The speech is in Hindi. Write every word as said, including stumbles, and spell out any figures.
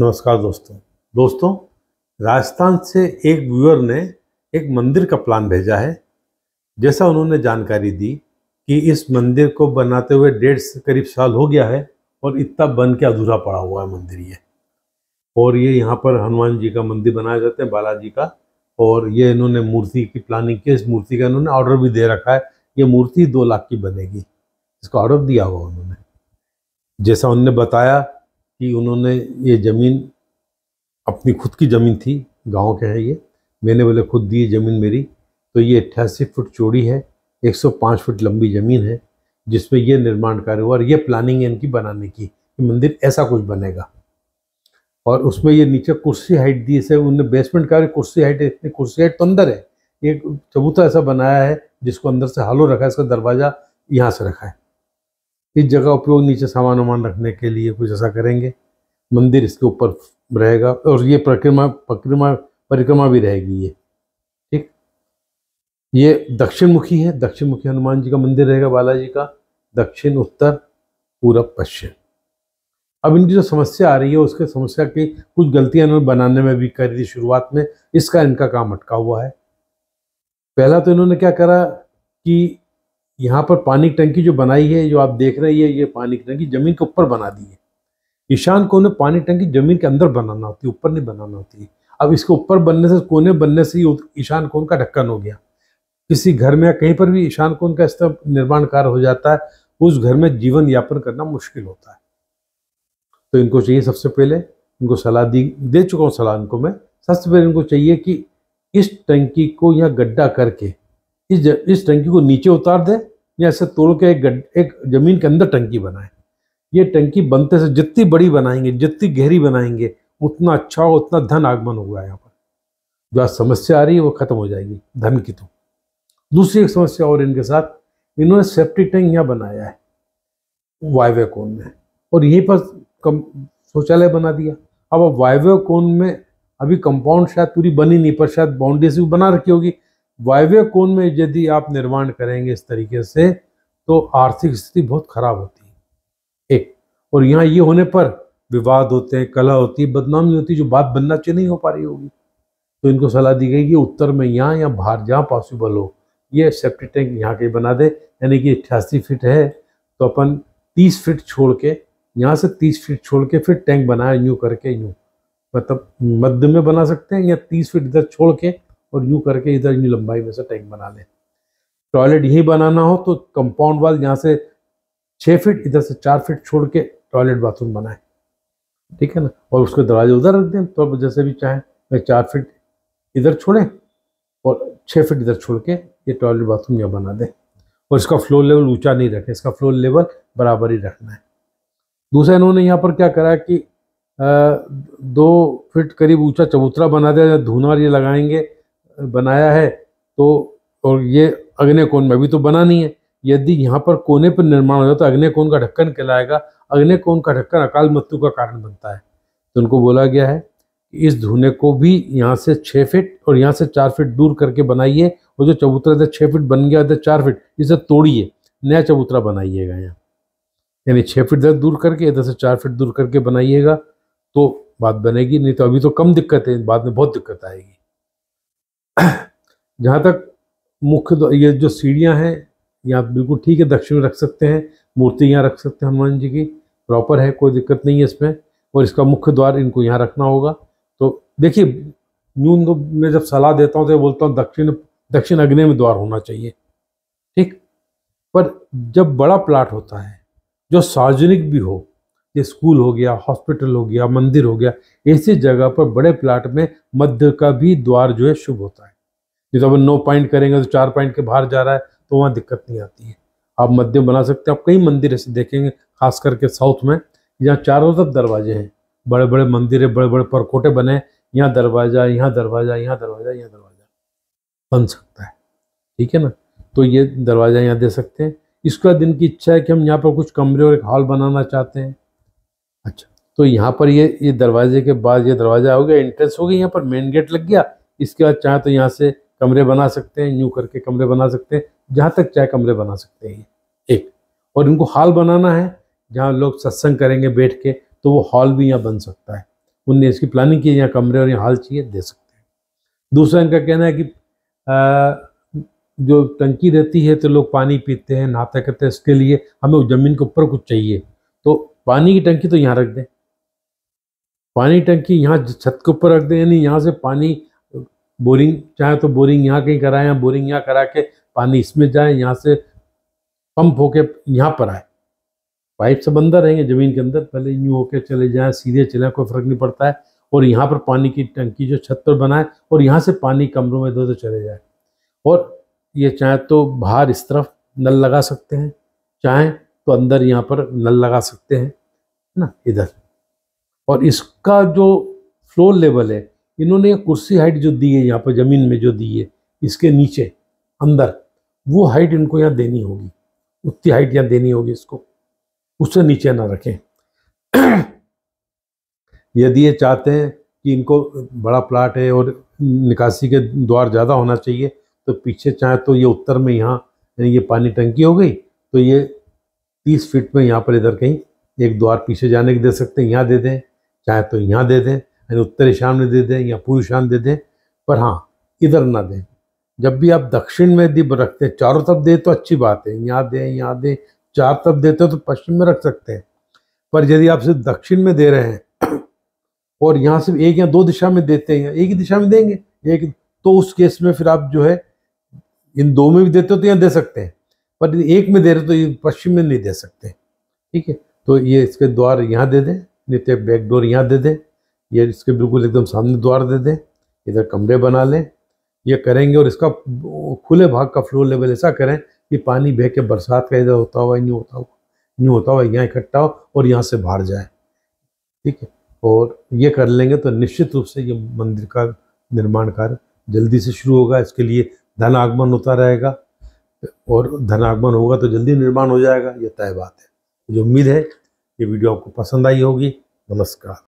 नमस्कार दोस्तों दोस्तों राजस्थान से एक व्यूअर ने एक मंदिर का प्लान भेजा है। जैसा उन्होंने जानकारी दी कि इस मंदिर को बनाते हुए डेढ़ से करीब साल हो गया है और इतना बन के अधूरा पड़ा हुआ है मंदिर ये। और ये यहाँ पर हनुमान जी का मंदिर बनाया जाता है, बालाजी का। और ये इन्होंने मूर्ति की प्लानिंग की, इस मूर्ति का इन्होंने ऑर्डर भी दे रखा है। ये मूर्ति दो लाख की बनेगी, इसका ऑर्डर दिया हुआ उन्होंने। जैसा उन्होंने बताया कि उन्होंने ये ज़मीन अपनी खुद की ज़मीन थी, गांव के हैं ये। मैंने बोले खुद दी ज़मीन मेरी। तो ये अट्ठासी फुट चौड़ी है, एक सौ पाँच फुट लंबी ज़मीन है, जिसमें ये निर्माण कार्य हुआ। और ये प्लानिंग है इनकी बनाने की कि मंदिर ऐसा कुछ बनेगा। और उसमें ये नीचे कुर्सी हाइट दी, इसे उनने बेसमेंट कार्य कुर्सी हाइट है, इतनी कुर्सी हाइट तो अंदर है। एक चबूतरा ऐसा बनाया है जिसको अंदर से हालो रखा है, इसका दरवाज़ा यहाँ से रखा है। इस जगह उपयोग नीचे सामान वामान रखने के लिए कुछ ऐसा करेंगे। मंदिर इसके ऊपर रहेगा और ये परिक्रमा परिक्रमा परिक्रमा भी रहेगी ये, ठीक। ये दक्षिण मुखी है, दक्षिण मुखी हनुमान जी का मंदिर रहेगा, बालाजी का। दक्षिण, उत्तर, पूरब, पश्चिम। अब इनकी जो समस्या आ रही है, उसके समस्या की कुछ गलतियां इन्होंने बनाने में भी करी थी शुरुआत में, इसका इनका काम अटका हुआ है। पहला तो इन्होंने क्या करा कि यहाँ पर पानी की टंकी जो बनाई है, जो आप देख रहे हैं, ये पानी की टंकी जमीन के ऊपर बना दी है। ईशान कोने पानी टंकी जमीन के अंदर बनाना होती है, ऊपर नहीं बनाना होती है। अब इसके ऊपर बनने से, कोने बनने से ही ईशान कोण का ढक्कन हो गया। किसी घर में या कहीं पर भी ईशान कोण का इस तरह निर्माण कार्य हो जाता है, उस घर में जीवन यापन करना मुश्किल होता है। तो इनको चाहिए, सबसे पहले इनको सलाह दी दे चुका हूँ सलाह इनको मैं। सबसे पहले इनको चाहिए कि इस टंकी को यहाँ गड्ढा करके इस ज, इस टंकी को नीचे उतार दे, या ऐसे तोड़ के एक एक जमीन के अंदर टंकी बनाए। ये टंकी बनते से जितनी बड़ी बनाएंगे, जितनी गहरी बनाएंगे, उतना अच्छा हो, उतना धन आगमन होगा यहाँ पर। जो आज समस्या आ रही है वो खत्म हो जाएगी धन की। तो दूसरी एक समस्या और इनके साथ, इन्होंने सेप्टिक टैंक यहाँ बनाया है वायव्य कोण में, और यहीं पर कम शौचालय बना दिया। अब अब वायव्य कोण में अभी कंपाउंड शायद पूरी बनी नहीं, पर शायद बाउंड्री से भी बना रखी होगी। वायव्य कोण में यदि आप निर्माण करेंगे इस तरीके से, तो आर्थिक स्थिति बहुत खराब होती है एक। और यहाँ ये होने पर विवाद होते हैं, कलह होती है, बदनामी होती है, जो बात बनना चाहिए नहीं हो पा रही होगी। तो इनको सलाह दी गई कि उत्तर में यहाँ या बाहर जहाँ पॉसिबल हो, ये सेप्टिक टैंक यहाँ के बना दे। यानी कि अट्ठासी फीट है तो अपन तीस फीट छोड़ के, यहाँ से तीस फीट छोड़ के फिर टैंक बनाए, यूँ करके यूँ, मतलब मध्य में बना सकते हैं, या तीस फीट इधर छोड़ के और यूँ करके इधर यूँ लंबाई में से टैंक बना लें। टॉयलेट यही बनाना हो तो कंपाउंड वाल यहाँ से छः फीट, इधर से चार फीट छोड़ के टॉयलेट बाथरूम बनाएं, ठीक है ना। और उसके दरवाजे उधर रख दें, तो जैसे भी चाहें, मैं चार फीट इधर छोड़ें और छः फीट इधर छोड़ के ये टॉयलेट बाथरूम यहाँ बना दें। और इसका फ्लोर लेवल ऊँचा नहीं रखें, इसका फ्लोर लेवल बराबर ही रखना है। दूसरा, इन्होंने यहाँ पर क्या करा कि दो फीट करीब ऊँचा चबूतरा बना दिया, धूनार ये लगाएंगे बनाया है। तो और ये अग्नि कोण में भी तो बना नहीं है, यदि यहाँ पर कोने पर निर्माण हो जाए तो अग्नि कोण का ढक्कन कहलाएगा। अग्नि कोण का ढक्कन अकाल मृत्यु का कारण बनता है। तो उनको बोला गया है कि इस धुने को भी यहाँ से छः फीट और यहाँ से चार फीट दूर करके बनाइए, और जो चबूतरा इधर छः फीट बन गया, इधर चार फीट इसे तोड़िए, नया चबूतरा बनाइएगा यहाँ। यानी छः फीट इधर दूर करके, इधर से चार फीट दूर करके बनाइएगा, तो बात बनेगी। नहीं तो अभी तो कम दिक्कत है, बाद में बहुत दिक्कत आएगी। जहाँ तक मुख्य ये जो सीढ़ियाँ हैं, यहाँ बिल्कुल ठीक है, दक्षिण में रख सकते हैं, मूर्ति यहाँ रख सकते हैं हनुमान जी की, प्रॉपर है, कोई दिक्कत नहीं है इसमें। और इसका मुख्य द्वार इनको यहाँ रखना होगा। तो देखिए, न्यून को मैं जब सलाह देता हूँ तो बोलता हूँ दक्षिण दक्षिण अग्नि में द्वार होना चाहिए, ठीक। पर जब बड़ा प्लाट होता है जो सार्वजनिक भी हो, ये स्कूल हो गया, हॉस्पिटल हो गया, मंदिर हो गया, ऐसी जगह पर बड़े प्लाट में मध्य का भी द्वार जो है शुभ होता है। नहीं तो अपन नौ पॉइंट करेंगे तो चार पॉइंट के बाहर जा रहा है, तो वहाँ दिक्कत नहीं आती है, आप मध्य बना सकते हैं। आप कई मंदिर ऐसे देखेंगे, खास करके साउथ में, यहाँ चारों तरफ दरवाजे हैं, बड़े बड़े मंदिर है, बड़े बड़े परकोटे बने, यहाँ दरवाजा, यहाँ दरवाजा, यहाँ दरवाजा, यहाँ दरवाजा बन सकता है, ठीक है ना। तो ये दरवाजा यहाँ दे सकते हैं। इसके बाद इनकी इच्छा है कि हम यहाँ पर कुछ कमरे और एक हॉल बनाना चाहते हैं। अच्छा, तो यहाँ पर ये ये दरवाजे के बाद ये दरवाजा हो गया, एंट्रेंस हो गई, यहाँ पर मेन गेट लग गया। इसके बाद चाहे तो यहाँ से कमरे बना सकते हैं, यूँ करके कमरे बना सकते हैं, जहाँ तक चाहे कमरे बना सकते हैं एक। और इनको हॉल बनाना है, जहाँ लोग सत्संग करेंगे बैठ के, तो वो हॉल भी यहाँ बन सकता है। उनने इसकी प्लानिंग की, यहाँ कमरे और यहाँ हॉल चाहिए, दे सकते हैं। दूसरा इनका कहना है कि आ, जो टंकी रहती है तो लोग पानी पीते हैं, नहाते करते हैं, इसके लिए हमें उस ज़मीन के ऊपर कुछ चाहिए, तो पानी की टंकी तो यहाँ रख दें, पानी टंकी यहाँ छत के ऊपर रख दें, यानी यहाँ से पानी बोरिंग चाहे तो बोरिंग यहाँ कहीं कराएं या बोरिंग यहाँ करा के पानी इसमें जाए, यहाँ से पंप होके यहाँ पर आए, पाइप से बंदा रहेंगे ज़मीन के अंदर, पहले यूँ होके चले जाएँ, सीधे चले, कोई फ़र्क नहीं पड़ता है। और यहाँ पर पानी की टंकी जो छत पर बनाए और यहाँ से पानी कमरों में दो दो चले जाए, और ये चाहे तो बाहर इस तरफ नल लगा सकते हैं, चाहे तो अंदर यहाँ पर नल लगा सकते हैं ना इधर। और इसका जो फ्लोर लेवल है, इन्होंने कुर्सी हाइट जो दी है यहाँ पर ज़मीन में जो दी है, इसके नीचे अंदर वो हाइट इनको यहाँ देनी होगी, उतनी हाइट यहाँ देनी होगी इसको, उससे नीचे ना रखें। यदि ये चाहते हैं कि इनको बड़ा प्लाट है और निकासी के द्वार ज़्यादा होना चाहिए, तो पीछे चाहे तो ये उत्तर में यहाँ, यानी ये पानी टंकी हो गई तो ये तीस फीट में यहाँ पर इधर कहीं एक द्वार पीछे जाने के दे सकते हैं, यहाँ दे दें, चाहे तो यहाँ दे दें, यानी उत्तर ईशान में दे दें या पूर्व ईशान दे दें, पर हाँ इधर ना दें। जब भी आप दक्षिण में दीप रखते हैं, चारों तरफ दे तो अच्छी बात है, यहाँ दें यहाँ दें, चार तरफ देते हो तो पश्चिम में रख सकते हैं, पर यदि आप सिर्फ दक्षिण में दे रहे हैं और यहाँ सिर्फ एक या दो दिशा में देते हैं, एक ही दिशा में देंगे एक, तो उस केस में फिर आप जो है इन दो में भी देते हो तो यहाँ दे सकते हैं, पर एक में दे रहे हो तो ये पश्चिम में नहीं दे सकते, ठीक है। तो ये इसके द्वार यहाँ दे दें, नीचे बैक डोर यहाँ दे दें, ये इसके बिल्कुल एकदम सामने द्वार दे दें, इधर कमरे बना लें, ये करेंगे। और इसका खुले भाग का फ्लोर लेवल ऐसा करें कि पानी बह के बरसात का इधर होता हुआ यूँ होता हुआ यूँ होता हुआ यहाँ इकट्ठा हो और यहाँ से बाहर जाए, ठीक है। और ये कर लेंगे तो निश्चित रूप से ये मंदिर का निर्माण कार्य जल्दी से शुरू होगा। इसके लिए धन आगमन होता रहेगा और धन आगमन होगा तो जल्दी निर्माण हो जाएगा, ये तय बात है। मुझे उम्मीद है ये वीडियो आपको पसंद आई होगी। नमस्कार।